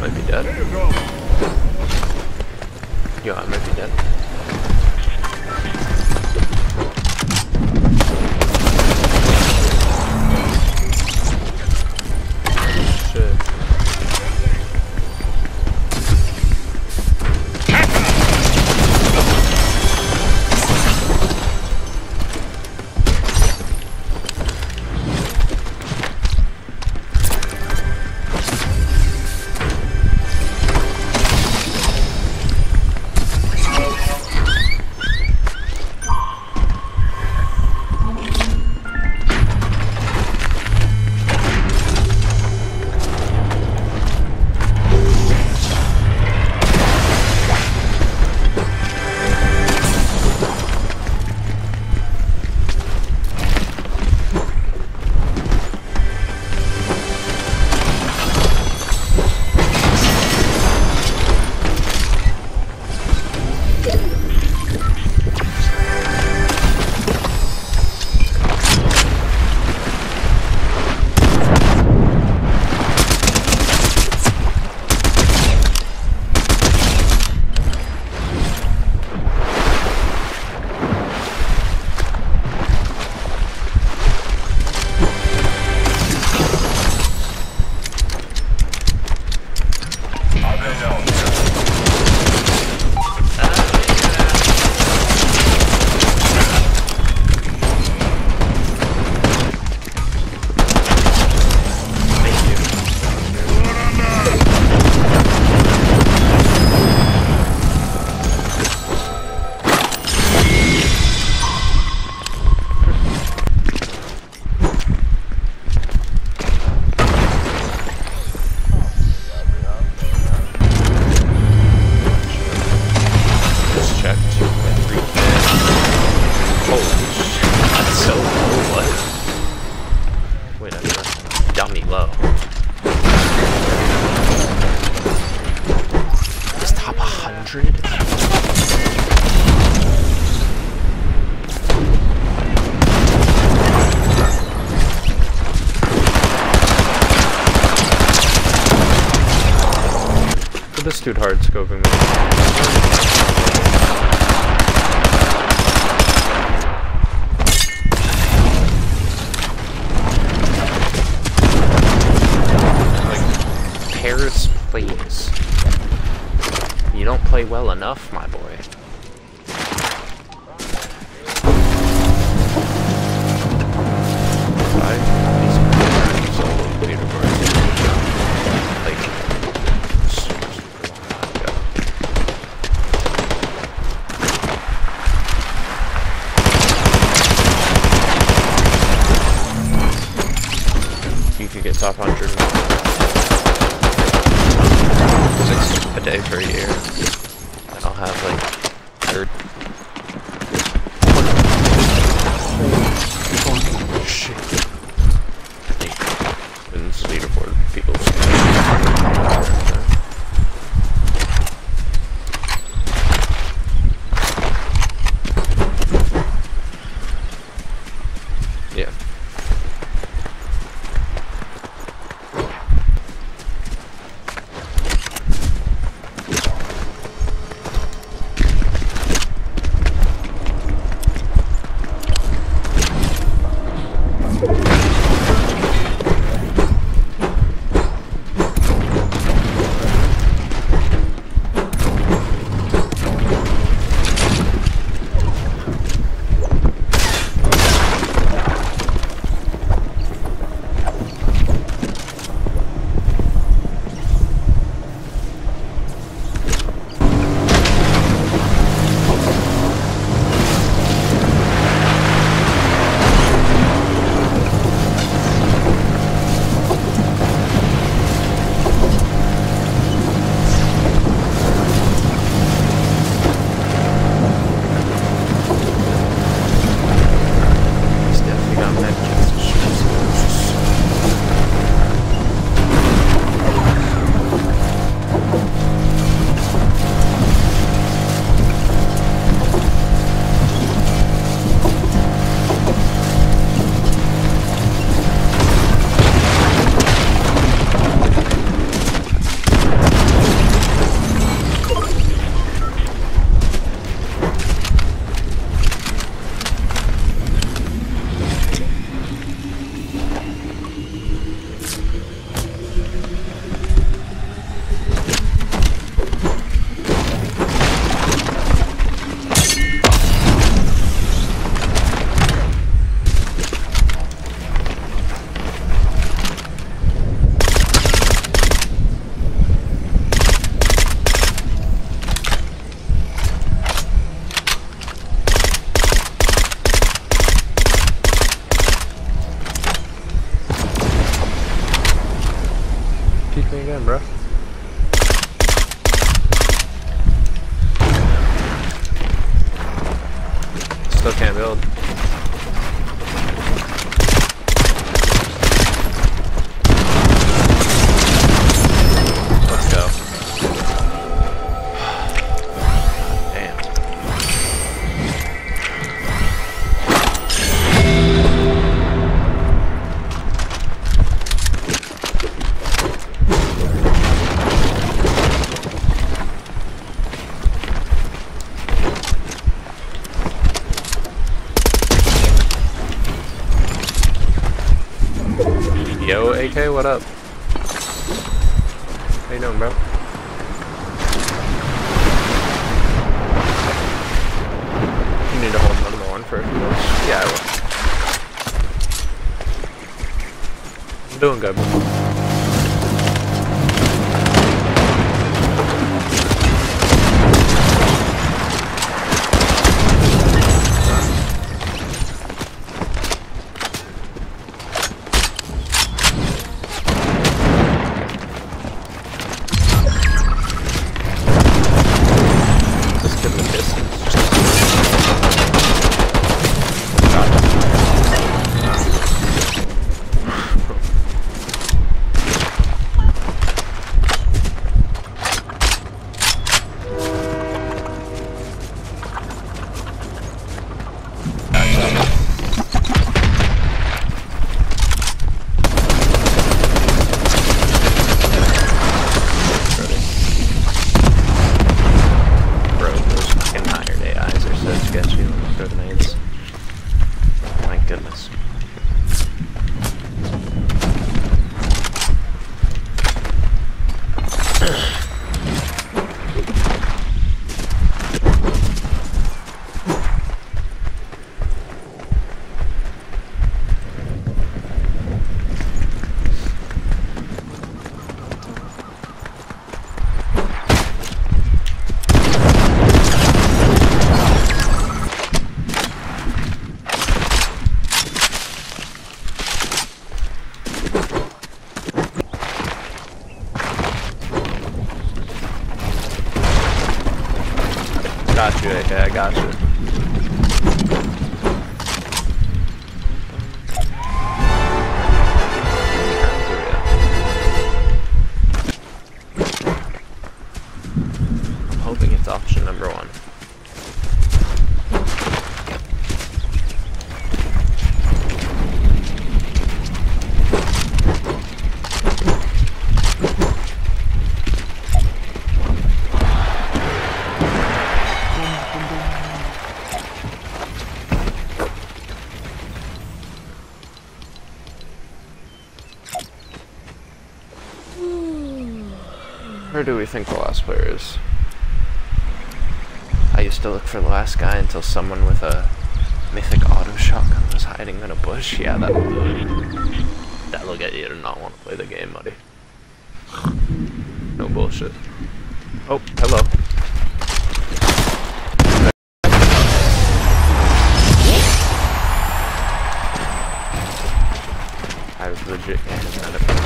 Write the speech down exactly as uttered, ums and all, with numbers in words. Might be dead. Yeah, I might be dead. This dude hard scoping me. Like, Paris, please. You don't play well enough, my boy. Top one hundred. Six a day for a year. And I'll have like third. Oh shit. In this leaderboard, people. Yeah. Still can't build. Let's go. Yo, A K, what up? How you doing, bro? You need to hold another one for a few minutes. Yeah, I will. I'm doing good, bro. Got you, okay, I got you. I'm hoping it's option number one. Where do we think the last player is? I used to look for the last guy until someone with a mythic auto shotgun was hiding in a bush. Yeah, that'll that'll get you to not want to play the game, buddy. No bullshit. Oh, hello. I was legit kind of